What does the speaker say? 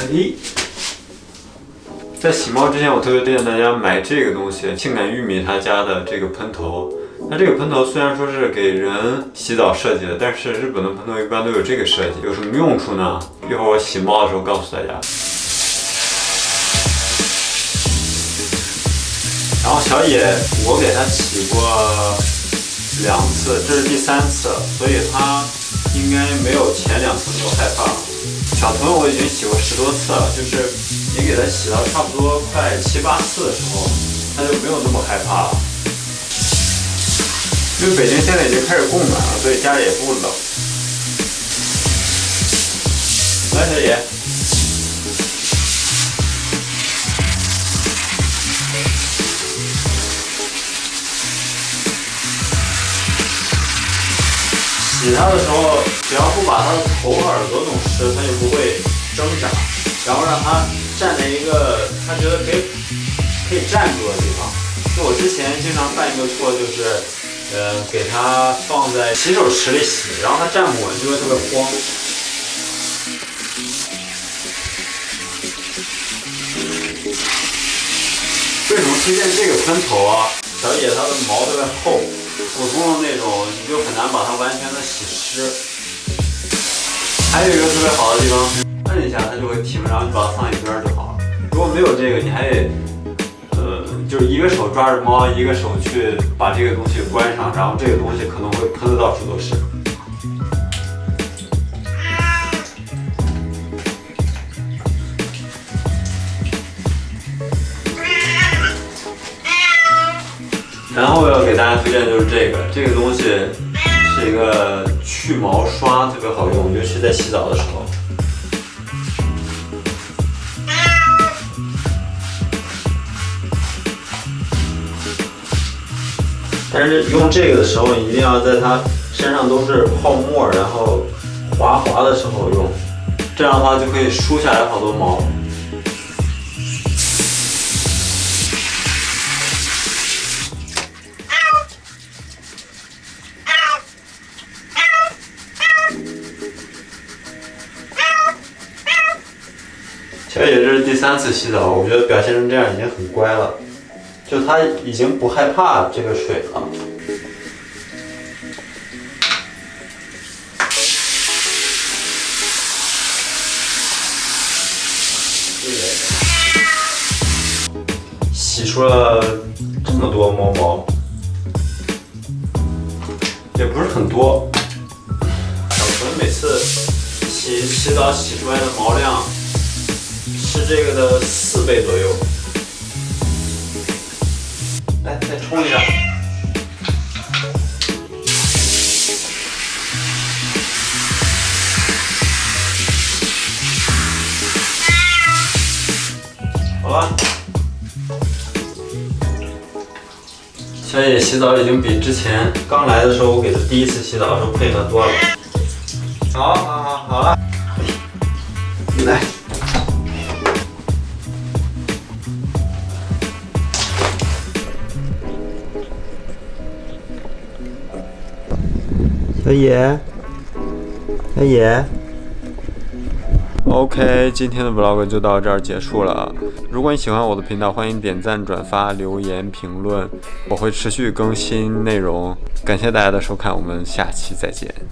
哎，在洗猫之前，我特别推荐大家买这个东西——性感玉米他家的这个喷头。它这个喷头虽然说是给人洗澡设计的，但是日本的喷头一般都有这个设计，有什么用处呢？一会儿我洗猫的时候告诉大家。 然后小野，我给他洗过2次，这是第3次，所以他应该没有前2次那么害怕。小豚我已经洗过10多次了，就是你给他洗到差不多快7、8次的时候，他就没有那么害怕了。因为北京现在已经开始供暖了，所以家里也不冷。来，小野。 洗它的时候，只要不把它的头和耳朵弄湿，它就不会挣扎。然后让它站在一个它觉得可以站住的地方。就我之前经常犯一个错，就是给它放在洗手池里洗，然后它站不稳就会特别慌。为什么推荐这个喷头啊？小野它的毛特别厚。 普通的那种，你就很难把它完全的洗湿。还有一个特别好的地方，摁一下它就会停，然后你把它放一边就好了。如果没有这个，你还得，就是一个手抓着猫，一个手去把这个东西关上，然后这个东西可能会喷得到处都是。然后我要给大家推荐就是这个东西是一个去毛刷，特别好用，尤其在洗澡的时候。但是用这个的时候，一定要在它身上都是泡沫，然后滑滑的时候用，这样的话就可以梳下来好多毛。 小野这是第3次洗澡，我觉得表现成这样已经很乖了，就它已经不害怕这个水了。洗出了这么多猫毛，也不是很多。小豚每次洗澡洗出来的毛量。 是这个的4倍左右，来再冲一下。好了，小野洗澡已经比之前刚来的时候，我给他第1次洗澡的时候配合多了。好了，来。 小野 ，OK， 今天的 vlog 就到这儿结束了。如果你喜欢我的频道，欢迎点赞、转发、留言、评论，我会持续更新内容。感谢大家的收看，我们下期再见。